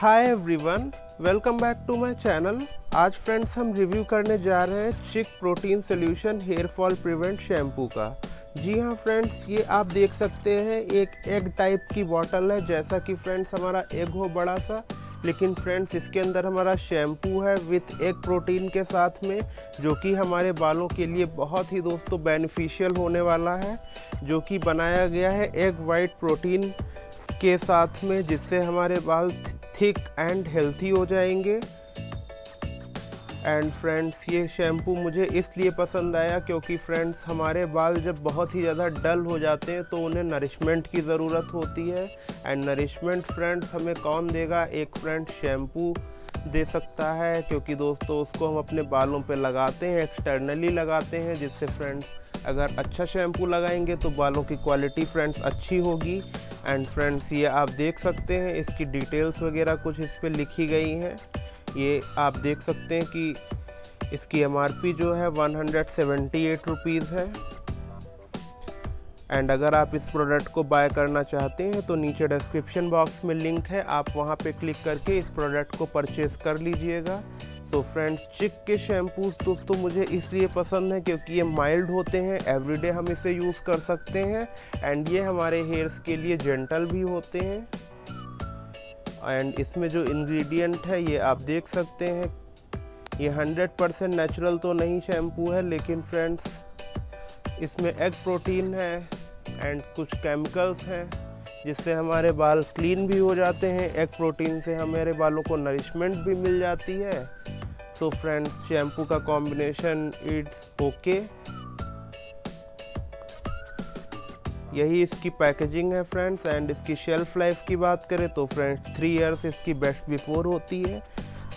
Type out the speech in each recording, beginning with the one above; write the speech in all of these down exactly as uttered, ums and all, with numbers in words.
Hi everyone, welcome back to my channel. आज friends हम review करने जा रहे हैं चिक protein solution hair fall prevent shampoo का। जी हाँ फ्रेंड्स, ये आप देख सकते हैं एक एग टाइप की बॉटल है, जैसा कि फ्रेंड्स हमारा एग हो बड़ा सा, लेकिन फ्रेंड्स इसके अंदर हमारा शैम्पू है विथ एग प्रोटीन के साथ में, जो कि हमारे बालों के लिए बहुत ही दोस्तों बेनिफिशियल होने वाला है, जो कि बनाया गया है एग वाइट प्रोटीन के साथ में, जिससे हमारे बाल थिक एंड हेल्थी हो जाएंगे। एंड फ्रेंड्स ये शैम्पू मुझे इसलिए पसंद आया क्योंकि फ्रेंड्स हमारे बाल जब बहुत ही ज़्यादा डल हो जाते हैं तो उन्हें नरिशमेंट की ज़रूरत होती है। एंड नरिशमेंट फ्रेंड्स हमें कौन देगा, एक फ्रेंड शैम्पू दे सकता है, क्योंकि दोस्तों उसको हम अपने बालों पे लगाते हैं, एक्सटर्नली लगाते हैं, जिससे फ्रेंड्स अगर अच्छा शैम्पू लगाएंगे तो बालों की क्वालिटी फ्रेंड्स अच्छी होगी। एंड फ्रेंड्स ये आप देख सकते हैं इसकी डिटेल्स वगैरह कुछ इस पर लिखी गई हैं। ये आप देख सकते हैं कि इसकी एम आर पी जो है एक सौ अठहत्तर रुपीस है। एंड अगर आप इस प्रोडक्ट को बाय करना चाहते हैं तो नीचे डिस्क्रिप्शन बॉक्स में लिंक है, आप वहां पे क्लिक करके इस प्रोडक्ट को परचेज़ कर लीजिएगा। तो फ्रेंड्स चिक के शैम्पूस दोस्तों मुझे इसलिए पसंद है क्योंकि ये माइल्ड होते हैं, एवरीडे हम इसे यूज़ कर सकते हैं, एंड ये हमारे हेयर्स के लिए जेंटल भी होते हैं। एंड इसमें जो इंग्रेडिएंट है ये आप देख सकते हैं, ये हंड्रेड परसेंट नेचुरल तो नहीं शैम्पू है, लेकिन फ्रेंड्स इसमें एग प्रोटीन है एंड कुछ केमिकल्स हैं, जिससे हमारे बाल क्लीन भी हो जाते हैं। एग प्रोटीन से हमारे बालों को नरिशमेंट भी मिल जाती है। तो फ्रेंड्स शैम्पू का कॉम्बिनेशन इट्स ओके। यही इसकी पैकेजिंग है फ्रेंड्स। एंड इसकी शेल्फ लाइफ की बात करें तो फ्रेंड्स थ्री इयर्स इसकी बेस्ट बिफोर होती है,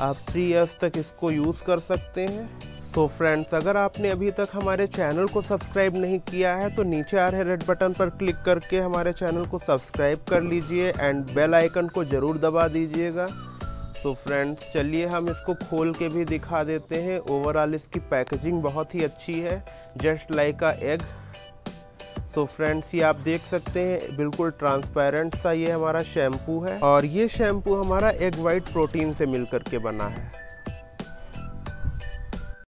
आप थ्री इयर्स तक इसको यूज़ कर सकते हैं। तो फ्रेंड्स अगर आपने अभी तक हमारे चैनल को सब्सक्राइब नहीं किया है तो नीचे आ रहे रेड बटन पर क्लिक करके हमारे चैनल को सब्सक्राइब कर लीजिए एंड बेल आइकन को ज़रूर दबा दीजिएगा। तो फ्रेंड्स चलिए हम इसको खोल के भी दिखा देते हैं। ओवरऑल इसकी पैकेजिंग बहुत ही अच्छी है, just like a egg. So friends ये आप देख सकते हैं बिल्कुल ट्रांसपेरेंट सा ये हमारा शैम्पू है, और ये शैम्पू हमारा एग वाइट प्रोटीन से मिल करके बना है।